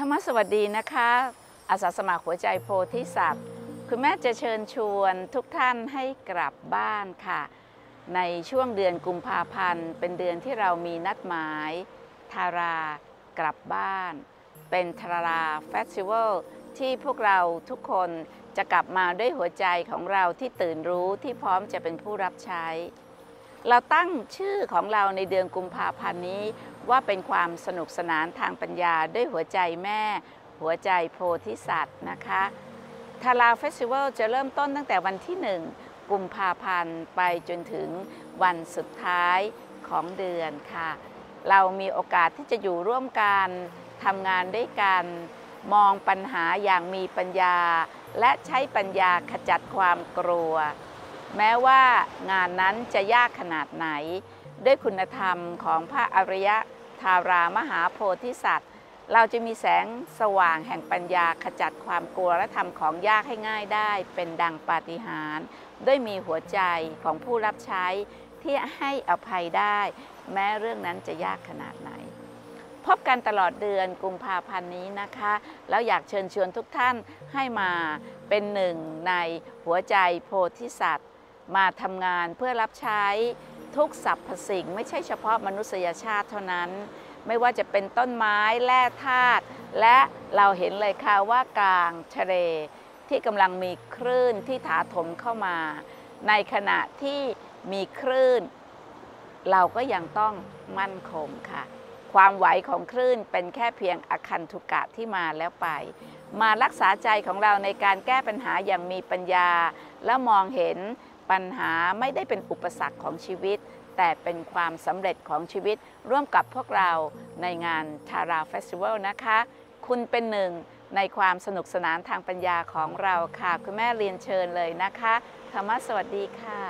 ธรรมสวัสดีนะคะอาสาสมัครหัวใจโพธิสัตว์คุณแม่จะเชิญชวนทุกท่านให้กลับบ้านค่ะในช่วงเดือนกุมภาพันธ์เป็นเดือนที่เรามีนัดหมายทารากลับบ้านเป็นทาราเฟสติวัลที่พวกเราทุกคนจะกลับมาด้วยหัวใจของเราที่ตื่นรู้ที่พร้อมจะเป็นผู้รับใช้เราตั้งชื่อของเราในเดือนกุมภาพันธ์นี้ว่าเป็นความสนุกสนานทางปัญญาด้วยหัวใจแม่หัวใจโพธิสัตว์นะคะทาราเฟสติวัลจะเริ่มต้นตั้งแต่วันที่1กุมภาพันธ์ไปจนถึงวันสุดท้ายของเดือนค่ะเรามีโอกาสที่จะอยู่ร่วมกันทำงานด้วยกันมองปัญหาอย่างมีปัญญาและใช้ปัญญาขจัดความกลัวแม้ว่างานนั้นจะยากขนาดไหนด้วยคุณธรรมของพระอริยทารามหาโพธิสัตว์เราจะมีแสงสว่างแห่งปัญญาขจัดความกลัวและทำของยากให้ง่ายได้เป็นดังปาฏิหาริย์ด้วยมีหัวใจของผู้รับใช้ที่ให้อภัยได้แม้เรื่องนั้นจะยากขนาดไหนพบกันตลอดเดือนกุมภาพันธ์นี้นะคะแล้วอยากเชิญชวนทุกท่านให้มาเป็นหนึ่งในหัวใจโพธิสัตว์มาทำงานเพื่อรับใช้ทุกสรรพสิ่งไม่ใช่เฉพาะมนุษยชาติเท่านั้นไม่ว่าจะเป็นต้นไม้แร่ธาตุและเราเห็นเลยค่ะว่ากลางทะเลที่กำลังมีคลื่นที่ถาถมเข้ามาในขณะที่มีคลื่นเราก็ยังต้องมั่นคงค่ะความไหวของคลื่นเป็นแค่เพียงอคันธุกะที่มาแล้วไปมารักษาใจของเราในการแก้ปัญหาอย่างมีปัญญาและมองเห็นปัญหาไม่ได้เป็นอุปสรรคของชีวิตแต่เป็นความสำเร็จของชีวิตร่วมกับพวกเราในงานทาราเฟสติวัลนะคะคุณเป็นหนึ่งในความสนุกสนานทางปัญญาของเราค่ะคุณแม่เรียนเชิญเลยนะคะธรรมสวัสดีค่ะ